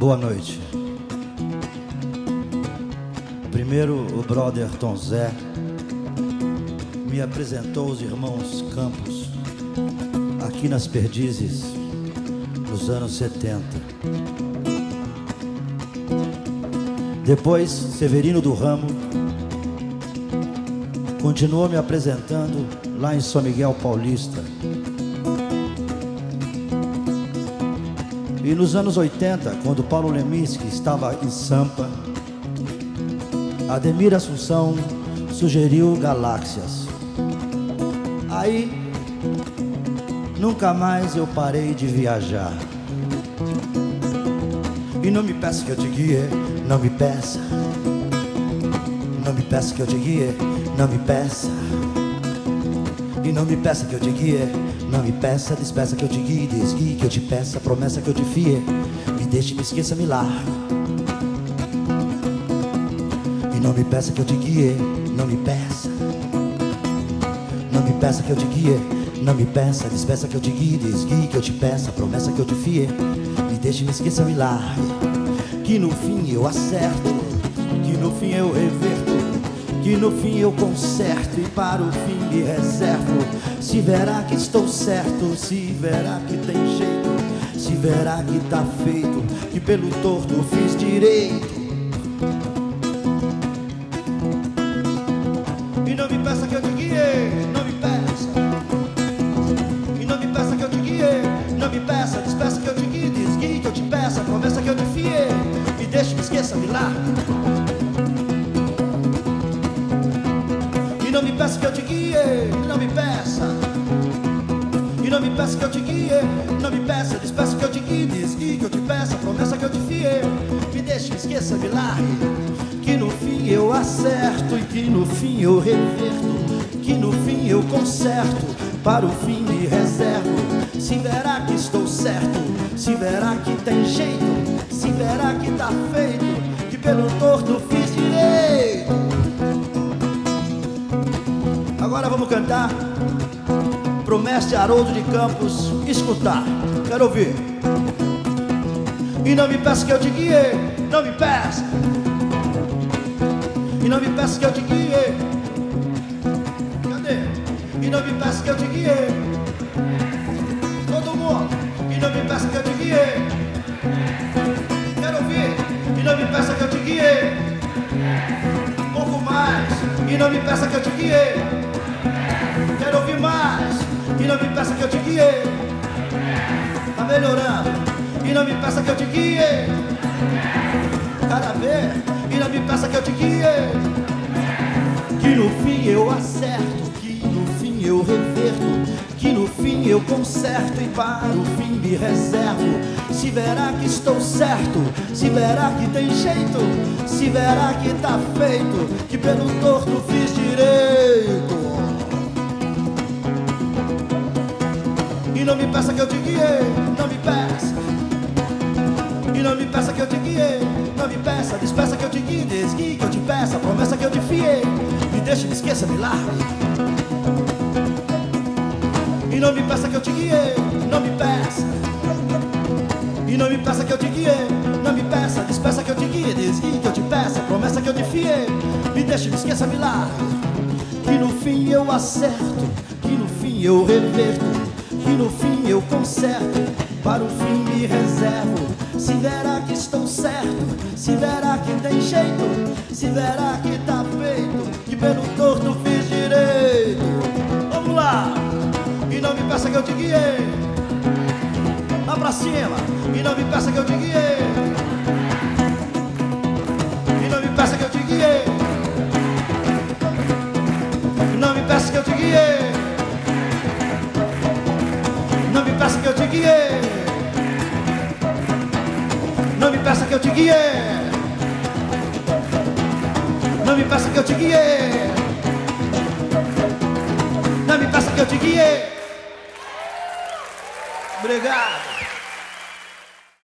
Boa noite. Primeiro, o brother Tom Zé me apresentou os irmãos Campos aqui nas Perdizes nos anos 70. Depois, Severino do Ramo continuou me apresentando lá em São Miguel Paulista. E nos anos 80, quando Paulo Leminski estava em Sampa, Ademir Assunção sugeriu Galáxias. Aí, nunca mais eu parei de viajar. E não me peça que eu te guie, não me peça. Não me peça que eu te guie, não me peça. E não me peça que eu te guie, não me peça, despeça que eu te guie, desguie que eu te peça, promessa que eu te fie, me deixe, me esqueça, me largue. E não me peça que eu te guie, não me peça. Não me peça que eu te guie, não me peça, despeça que eu te guie, desguie que eu te peça, promessa que eu te fie, me deixe, me esqueça, me largue. Que no fim eu acerto, que no fim eu reverto, que no fim eu conserto e para o fim me reservo. Se verá que estou certo, se verá que tem jeito, se verá que tá feito, que pelo torto fiz direito. E não me peça que eu te guie, não me peça. E não me peça que eu te guie, não me peça, despeça que eu te guie, desguie que eu te peça, promessa que eu te fiei, me deixe, me esqueça, me largue. E não me peça que eu te guie, não me peça. E não me peça que eu te guie, não me peça, despeça que eu te guie, desguie que eu te peça, promessa que eu te fiei, me deixe, me esqueça, me largue. Que no fim eu acerto e que no fim eu reverto, que no fim eu conserto, para o fim me reservo. Se verá que estou certo, se verá que tem jeito, se verá que tá feito, que pelo torto fiz direito. Agora vamos cantar pro mestre Haroldo de Campos escutar. Quero ouvir. E não me peça que eu te guie, não me peça. E não me peça que eu te guie. Cadê? E não me peça que eu te guie. Todo mundo. E não me peça que eu te guie. Quero ouvir. E não me peça que eu te guie. Um pouco mais. E não me peça que eu te guie. Quero ouvir mais. E não me peça que eu te guie. Tá melhorando. E não me peça que eu te guie. Cada vez. E não me peça que eu te guie. Que no fim eu acerto, que no fim eu reverto, que no fim eu conserto e para o fim me reservo. Se verá que estou certo, se verá que tem jeito, se verá que tá feito, que pelo torto fiz direito. E não me peça que eu te guie, não me peça. E não me peça que eu te guie, não me peça, despeça que eu te guie, desguie que eu te peça, promessa que eu te fiei, me deixe, me esqueça, me largue. E não me peça que eu te guie, não me peça. E não me peça que eu te guie, não me peça, despeça que eu te guie, desguie que eu te peça, promessa que eu te fiei, me deixe, me esqueça, me largue. Que no fim eu acerto, que no fim eu reverto, que no fim eu conserto, para o fim me reservo. Se verá que estou certo, se verá que tem jeito, se verá que tá feito, que pelo torto fiz direito. Vamos lá! E não me peça que eu te guiei. Lá pra cima! E não me peça que eu te guiei. E não me peça que eu te guiei. E não me peça que eu te guiei. Não me peça que eu te guie. Não me peça que eu te guie. Não me peça que eu te guie. Não me peça que eu te guie. Obrigado.